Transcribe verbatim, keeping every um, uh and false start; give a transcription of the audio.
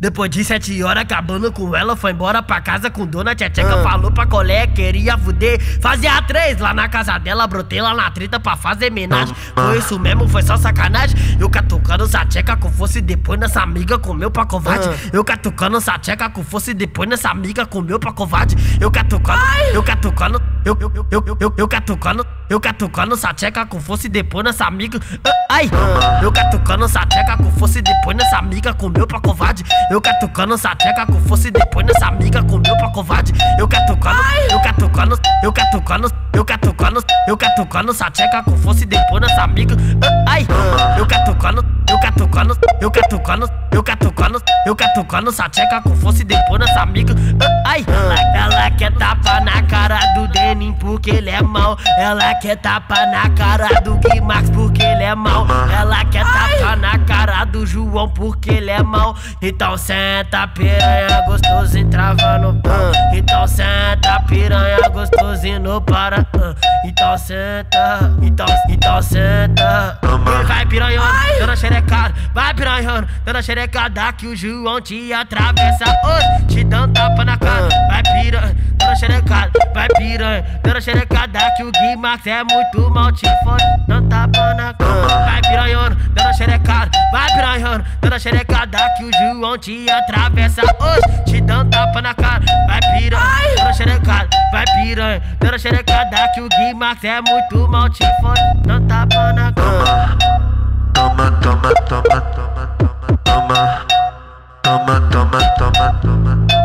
Depois de sete horas acabando com ela, foi embora pra casa com dona tcheca. Ah. Falou pra colé, queria fuder. Fazia a três lá na casa dela, brotei lá na treta pra fazer homenagem. Ah. Foi isso mesmo, foi só sacanagem. Eu catucando essa tcheca com força e depois nessa amiga comeu pra covarde. Ah. Eu catucando essa tcheca com força e depois nessa amiga comeu pra covarde. Eu catucando, ai, eu catucando, eu, eu, eu, eu, eu, eu catucando, eu catucando essa tcheca com força e depois nessa amiga. Ai, ah. Eu catucando essa tcheca com força e depois nessa amiga comeu pra covarde. Eu catucando essa tcheca com força e depois nessa amiga comeu pra covarde. Eu catucando, eu catucando, eu catucando, eu catucando, eu catucando essa tcheca com força e depois nessa amiga. Ai, eu catucando, eu catucando, eu catucando, eu catucando, eu catucando essa tcheca com força e depois nessa amiga. Ai, ela quer tapa na cara do Dennin porque ele é mau. Ela quer tapa na cara do Gui Marques porque ele é mau. Ela quer tapa na cara do João porque ele é mau. Então senta piranha gostoso e trava no pão. Então senta piranha gostoso e não para. Então senta, então, então senta. E vai piranhando, dando xerecada. Vai piranhando, dando xerecada que o João te atravessa hoje, te dando tapa na cara. Vai piranha, dando xerecada. Vai piranha, dando xerecada que o Gui Marques é muito mal te fode, dando tapa na cara. Vai piranhando, dando xerecada. Vai piranhando, dando xerecada que o João te atravessa hoje, te dando tapa na cara. Vai piranha, dando xerecada. Vai piranha, dando xerecada que o Gui Marques é muito mal te fode, dando tapa na cara. Toma, toma, toma, toma, toma, toma, toma, toma, toma, toma.